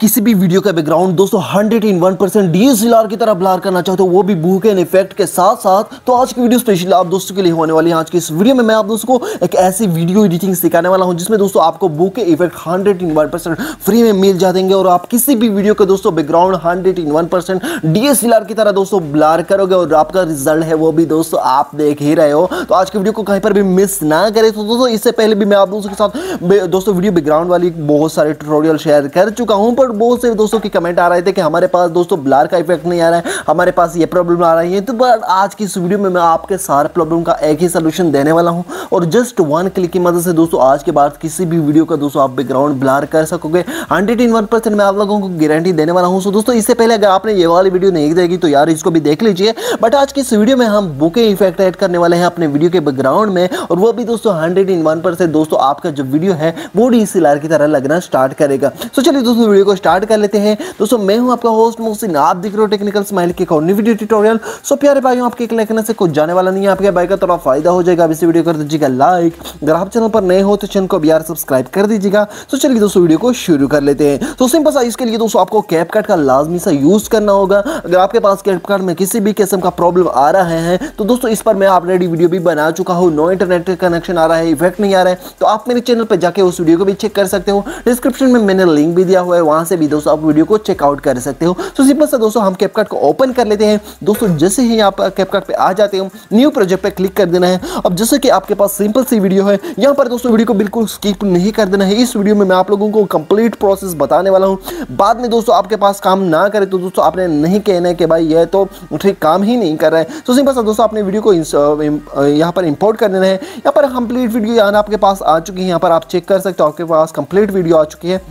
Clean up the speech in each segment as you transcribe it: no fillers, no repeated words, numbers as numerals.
किसी भी वीडियो का बैकग्राउंड दोस्तों 101% DSLR की तरह ब्लर करना चाहते हो, वो भी बूकेन इफेक्ट के साथ साथ, तो आज की वीडियो स्पेशली आप दोस्तों के लिए होने वाली है। आज की इस वीडियो में मैं आप दोस्तों को एक ऐसी वीडियो एडिटिंग सिखाने वाला हूं जिसमें दोस्तों आपको बूके इफेक्ट 101% फ्री में मिल जाएंगे और आप किसी भी वीडियो के दोस्तों बैकग्राउंड 101% DSLR की तरह दोस्तों ब्लर करोगे और आपका रिजल्ट है वो भी दोस्तों आप देख ही रहे हो। तो आज की वीडियो को कहीं पर भी मिस ना करें। तो दोस्तों इससे पहले भी मैं आप दोस्तों के साथ दोस्तों वीडियो बैकग्राउंड वाली बहुत सारे ट्यूटोरियल शेयर कर चुका हूँ, पर बहुत से दोस्तों की कमेंट आ रहे थे कि हमारे पास दोस्तों ब्लर का इफेक्ट नहीं आ रहा है, हमारे पास ये प्रॉब्लम आ रही है। तो बट आज की इस वीडियो में मैं आपके सारे प्रॉब्लम का एक ही सलूशन देने वाला हूं और जस्ट वन क्लिक की मदद से दोस्तों आज के बाद किसी भी वीडियो का दोस्तों आप बैकग्राउंड ब्लर कर सकोगे। 101% मैं आप लोगों को गारंटी देने वाला हूँ। सो दोस्तों इससे पहले अगर आपने ये वाली वीडियो नहीं देखी तो यार इसको भी देख लीजिए। बट आज की इस वीडियो में हम बूके इफेक्ट ऐड करने वाले हैं अपने वीडियो के बैकग्राउंड में, और वो भी दोस्तों 101% दोस्तों आपका जो वीडियो है वो DSLR की तरह लगना स्टार्ट करेगा। सो चलिए दोस्तों वीडियो को स्टार्ट कर लेते हैं। दोस्तों मैं हूं आपका होस्ट मोहसिन, आप दिख रहे हो टेक्निकल स्माइल के कॉर्नर वीडियो ट्यूटोरियल। सो प्यारे भाइयों आपके लिखने से कुछ जाने वाला नहीं है, आपके भाई का थोड़ा फायदा हो जाएगा। आप इस वीडियो कर दीजिएगा लाइक, अगर आप चैनल पर नए हो तो चैनल को भी यार सब्सक्राइब कर दीजिएगा। तो चलिए दोस्तों वीडियो को शुरू कर लेते हैं। तो सिंपल सा इसके लिए दोस्तों आपको CapCut का लाजमी सा यूज करना होगा। अगर आपके पास CapCut में किसी भी किस्म का प्रॉब्लम आ रहा है तो दोस्तों इस पर मैं ऑलरेडी वीडियो भी बना चुका हूँ। नो इंटरनेट कनेक्शन आ रहा है, इफेक्ट नहीं आ रहा है, तो आप मेरे चैनल पर जाकर उस वीडियो को भी चेक कर सकते हो। डिस्क्रिप्शन में मैंने लिंक भी दिया हुआ है, वहां से भी दोस्तों आप वीडियो को चेकआउट कर सकते हो। तो सिंपल सा दोस्तों हम CapCut को ओपन कर लेते हैं। दोस्तों जैसे ही आप CapCut पे आ जाते हो, न्यू प्रोजेक्ट पे क्लिक कर देना है। अब जैसे कि आपके पास सिंपल सी वीडियो है, यहाँ पर दोस्तों वीडियो को बिल्कुल स्किप नहीं कर देना है। इस वीडियो में मैं आप लोगों को कंप्लीट प्रोसेस बताने वाला हूँ। बाद में दोस्तों आपके पास काम ना करे तो दोस्तों आपने नहीं कहना है कि भाई यह तो ठीक काम ही नहीं कर रहा है। तो सिंपल सा दोस्तों आपने वीडियो को यहाँ पर इंपोर्ट कर देना है। यहाँ पर कंप्लीट वीडियो यहाँ आपके पास आ चुकी है, यहाँ पर आप चेक कर सकते हो, आपके पास कंप्लीट वीडियो आ चुकी है।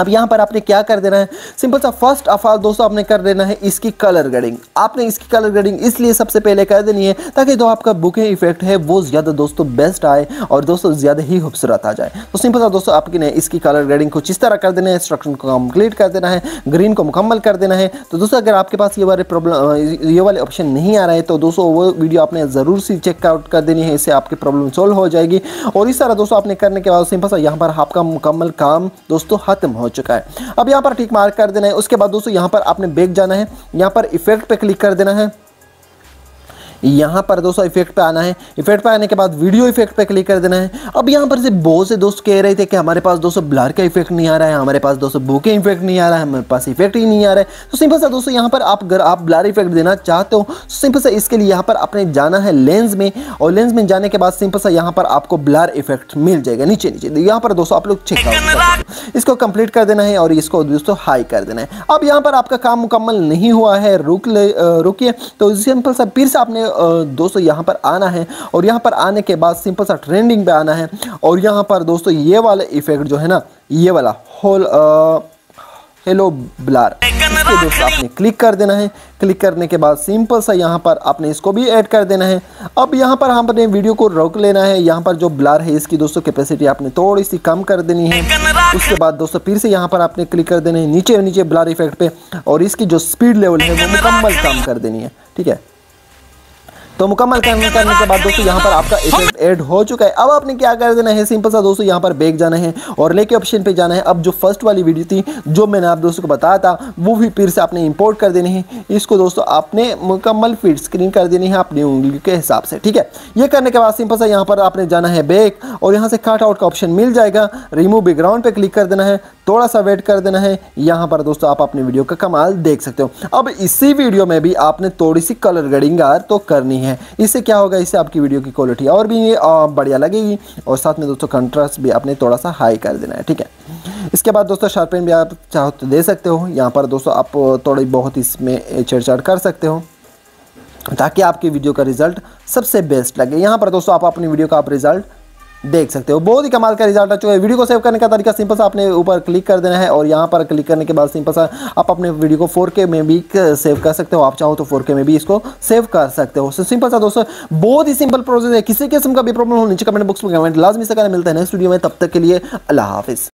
अब यहाँ पर आपने क्या कर देना है, सिंपल सा फर्स्ट ऑफ ऑल दोस्तों आपने कर देना है इसकी कलर ग्रेडिंग। आपने इसकी कलर ग्रेडिंग इसलिए सबसे पहले कर देनी है ताकि जो आपका बूके इफेक्ट है वो ज़्यादा दोस्तों बेस्ट आए और दोस्तों ज़्यादा ही खूबसूरत आ जाए। तो सिंपल सा दोस्तों आपने इसकी कलर ग्रेडिंग कुछ इस तरह कर देना है, इंस्ट्रक्शन को कम्प्लीट कर देना है, ग्रीन को मुकम्मल कर देना है। तो दोस्तों अगर आपके पास ये वाले प्रॉब्लम ये वाले ऑप्शन नहीं आ रहे हैं तो दोस्तों वो वीडियो आपने ज़रूर सी चेकआउट कर देनी है, इससे आपकी प्रॉब्लम सॉल्व हो जाएगी। और इस तरह दोस्तों आपने करने के बाद सिंपल सा यहाँ पर आपका मुकम्मल काम दोस्तों खत्म हो चुका है। अब यहां पर टिक मार्क कर देना है। उसके बाद दोस्तों यहां पर आपने बैक जाना है, यहां पर इफेक्ट पे क्लिक कर देना है, यहाँ पर दोस्तों इफेक्ट पे आना है। इफेक्ट पे आने के बाद वीडियो इफेक्ट पे क्लिक कर देना है। अब यहाँ पर से बहुत से दोस्त कह रहे थे कि हमारे पास दोस्तों ब्लर का इफेक्ट नहीं आ रहा है, हमारे पास दोस्तों बूके इफेक्ट नहीं आ रहा है, हमारे पास इफेक्ट ही नहीं आ रहा है। तो सिंपल सा दोस्तों यहाँ पर आप अगर आप ब्लर इफेक्ट देना चाहते हो, सिंपल सा इसके लिए यहाँ पर आपने जाना है लेंस में, और लेंस में जाने के बाद सिंपल सा यहाँ पर आपको ब्लर इफेक्ट मिल जाएगा नीचे नीचे। यहाँ पर दोस्तों आप लोग चेक कर इसको कंप्लीट कर देना है और इसको दोस्तों हाई कर देना है। अब यहाँ पर आपका काम मुकम्मल नहीं हुआ है, रुकिए। तो सिंपल सा फिर से आपने दोस्तों यहाँ पर आना है और यहाँ पर आने के बाद सिंपल सा ट्रेंडिंग पे आना है और यहाँ पर दोस्तों ये वाला इफेक्ट जो है ना, ये वाला होल हेलो ब्लर, इसको दोस्तों आपने क्लिक कर देना है। क्लिक करने के बाद सिंपल सा यहाँ पर आपने इसको भी ऐड कर देना है। अब यहाँ पर हम अपने वीडियो को रोक लेना है। यहाँ पर जो ब्लर है इसकी दोस्तों कैपेसिटी आपने थोड़ी सी कम कर देनी है। उसके बाद दोस्तों फिर से यहाँ पर आपने क्लिक कर देना है नीचे नीचे ब्लर इफेक्ट पे, और इसकी जो स्पीड लेवल है वो मुकम्मल कम कर देनी है, ठीक है। तो मुकम्मल करने के बाद दोस्तों यहाँ पर आपका इफेक्ट ऐड हो चुका है। अब आपने क्या कर देना है, सिंपल सा दोस्तों यहाँ पर बैक जाना है और लेके ऑप्शन पे जाना है। अब जो फर्स्ट वाली वीडियो थी जो मैंने आप दोस्तों को बताया था वो भी फिर से आपने इंपोर्ट कर देनी है। इसको दोस्तों आपने मुकम्मल फिट स्क्रीन कर देनी है अपनी उंगली के हिसाब से, ठीक है। ये करने के बाद सिंपल सा यहाँ पर आपने जाना है बैक और यहाँ से कट आउट का ऑप्शन मिल जाएगा। रिमूव बैकग्राउंड पर क्लिक कर देना है, थोड़ा सा वेट कर देना है। यहाँ पर दोस्तों आप अपनी वीडियो का कमाल देख सकते हो। अब इसी वीडियो में भी आपने थोड़ी सी कलर ग्रेडिंग तो करनी है। इससे क्या होगा, इससे आपकी वीडियो की क्वालिटी और भी बढ़िया लगेगी। और साथ में दोस्तों कंट्रास्ट भी आपने थोड़ा सा हाई कर देना है, ठीक है। इसके बाद दोस्तों शार्पन भी आप चाहो तो दे सकते हो। यहाँ पर दोस्तों आप थोड़ी बहुत इसमें छेड़छाड़ कर सकते हो ताकि आपकी वीडियो का रिजल्ट सबसे बेस्ट लगे। यहाँ पर दोस्तों आप अपनी वीडियो का आप रिजल्ट देख सकते हो। बहुत ही कमाल का रिजल्ट आ चुका है। वीडियो को सेव करने का तरीका सिंपल सा आपने ऊपर क्लिक कर देना है और यहाँ पर क्लिक करने के बाद सिंपल सा आप अपने वीडियो को 4K में भी सेव कर सकते हो। आप चाहो तो 4K में भी इसको सेव कर सकते हो। सिंपल सा दोस्तों बहुत ही सिंपल प्रोसेस है। किसी किस्म का भी प्रॉब्लम हो नीचे कमेंट बॉक्स में कमेंट लाजमी से करना। मिलता है नेक्स्ट वीडियो में, तब तक के लिए अल्लाह हाफिज़।